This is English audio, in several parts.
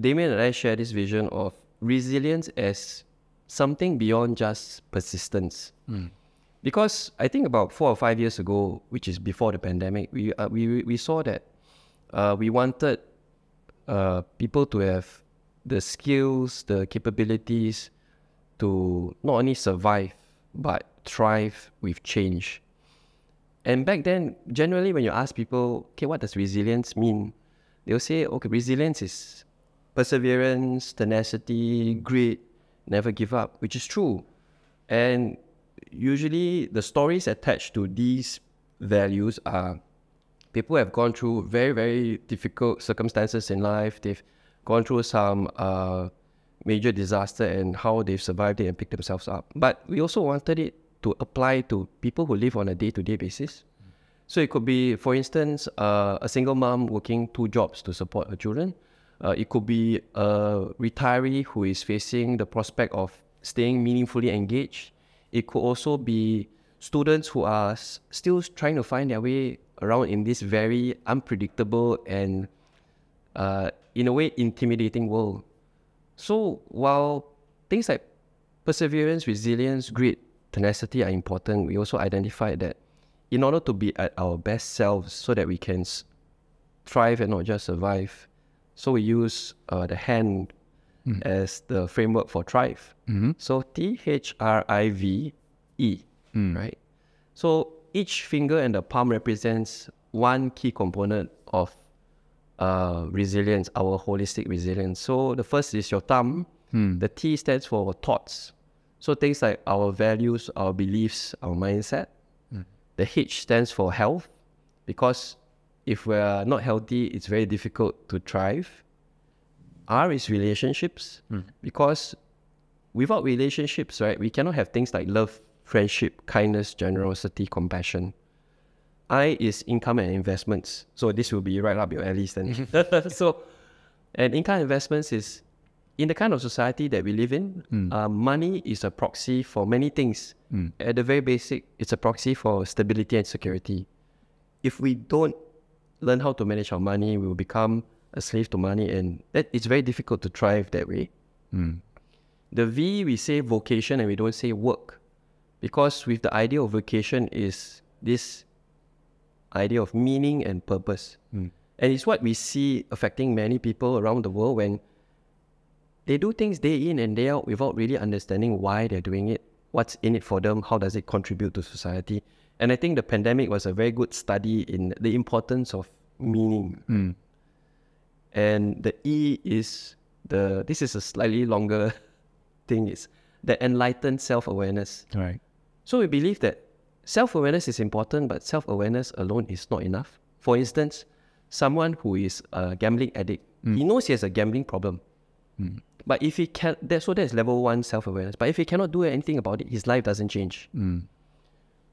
Damien and I share this vision of resilience as something beyond just persistence. Mm. Because I think about 4 or 5 years ago, which is before the pandemic, we saw that we wanted people to have the skills, the capabilities to not only survive, but thrive with change. And back then, generally when you ask people, okay, what does resilience mean? They'll say, okay, resilience is perseverance, tenacity, grit, never give up, which is true. And usually the stories attached to these values are people who have gone through very, very difficult circumstances in life. They've gone through some major disaster and how they've survived it and picked themselves up. But we also wanted it to apply to people who live on a day-to-day basis. Mm. So it could be, for instance, a single mom working 2 jobs to support her children. It could be a retiree who is facing the prospect of staying meaningfully engaged. It could also be students who are still trying to find their way around in this very unpredictable and, in a way, intimidating world. So while things like perseverance, resilience, grit, tenacity are important, we also identified that in order to be at our best selves so that we can thrive and not just survive, so we use the hand as the framework for thrive. Mm-hmm. So T-H-R-I-V-E, right? So each finger and the palm represents one key component of resilience, our holistic resilience. So the first is your thumb. The T stands for thoughts. So things like our values, our beliefs, our mindset. The H stands for health, because if we're not healthy, it's very difficult to thrive. R is relationships, because without relationships, right, we cannot have things like love, friendship, kindness, generosity, compassion. I is income and investments. So this will be right up your alley, then. So, and income investments is, in the kind of society that we live in, money is a proxy for many things. At the very basic, it's a proxy for stability and security. If we don't learn how to manage our money, we will become a slave to money, and that it's very difficult to thrive that way. The V, we say vocation and we don't say work, because with the idea of vocation is this idea of meaning and purpose. And it's what we see affecting many people around the world when they do things day in and day out without really understanding why they're doing it, what's in it for them, how does it contribute to society. And I think the pandemic was a very good study in the importance of meaning. And the E is the, this is a slightly longer thing, is the enlightened self-awareness. Right. So we believe that self-awareness is important, but self-awareness alone is not enough. For instance, someone who is a gambling addict, he knows he has a gambling problem. But if he can, so that's level 1 self-awareness. But if he cannot do anything about it, his life doesn't change.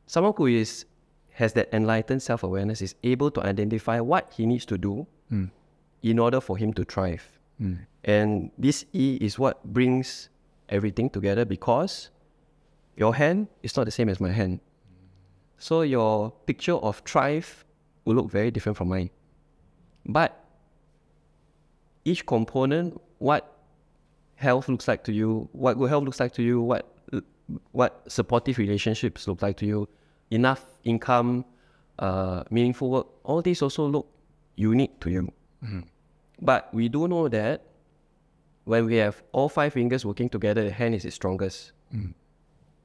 Someone who has that enlightened self-awareness is able to identify what he needs to do in order for him to thrive. And this E is what brings everything together, because your hand is not the same as my hand. So your picture of thrive will look very different from mine. But each component, what health looks like to you, what good health looks like to you, what supportive relationships look like to you, enough income, meaningful work, all these also look unique to you. But we do know that when we have all 5 fingers working together, the hand is its strongest.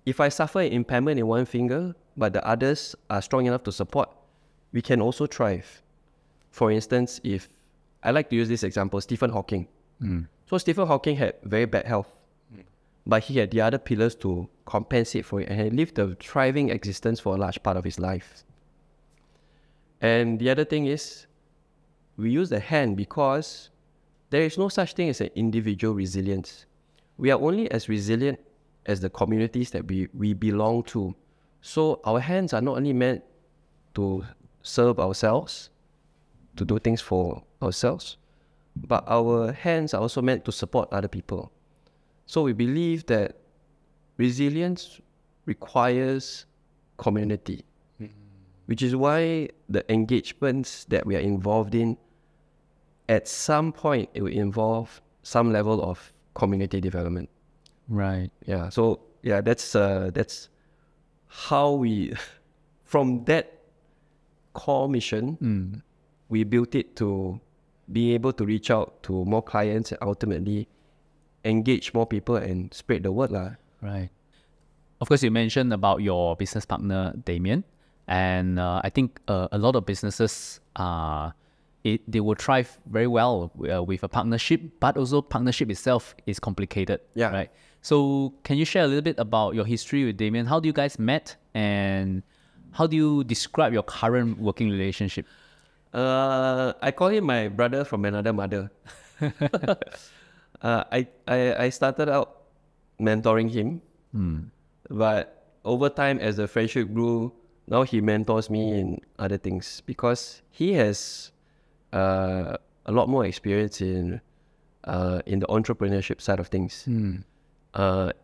If I suffer an impairment in one finger, but the others are strong enough to support, we can also thrive. For instance, if I like to use this example, Stephen Hawking. So Stephen Hawking had very bad health, but he had the other pillars to compensate for it, and he lived a thriving existence for a large part of his life. And the other thing is, we use the hand because there is no such thing as an individual resilience. We are only as resilient as the communities that we belong to. So our hands are not only meant to serve ourselves, to do things for ourselves, but our hands are also meant to support other people. So we believe that resilience requires community, which is why the engagements that we are involved in, at some point it will involve some level of community development. Right. Yeah. So yeah, that's how we, from that core mission, we built it to be able to reach out to more clients and ultimately engage more people and spread the word lah. Right. Of course, you mentioned about your business partner, Damien, and I think a lot of businesses are, they will thrive very well with a partnership, but also partnership itself is complicated. Yeah. Right. So can you share a little bit about your history with Damien? How do you guys met, and how do you describe your current working relationship? I call him my brother from another mother. I started out mentoring him, but over time as the friendship grew, now he mentors me in other things because he has a lot more experience in the entrepreneurship side of things,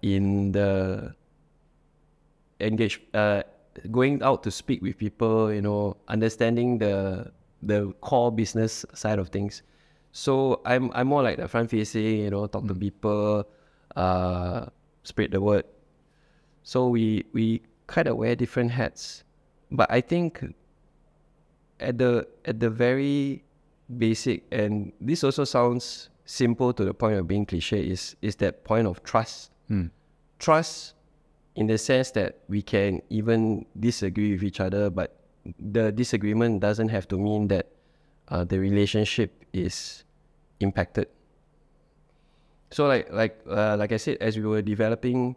in the going out to speak with people, you know, understanding the core business side of things. So I'm more like the front facing, you know, talk to people, spread the word. So we kind of wear different hats, but I think at the very basic, and this also sounds simple to the point of being cliche, is that point of trust. Trust in the sense that we can even disagree with each other, but the disagreement doesn't have to mean that the relationship is impacted. So like I said, as we were developing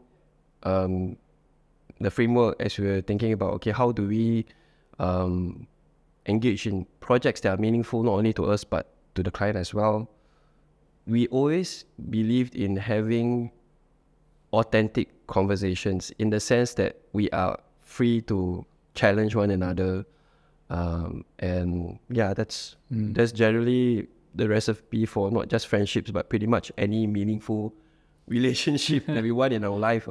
the framework, as we were thinking about, okay, how do we engage in projects that are meaningful not only to us but to the client as well, we always believed in having authentic conversations in the sense that we are free to challenge one another, and yeah, that's generally the recipe for not just friendships but pretty much any meaningful relationship that we want in our life.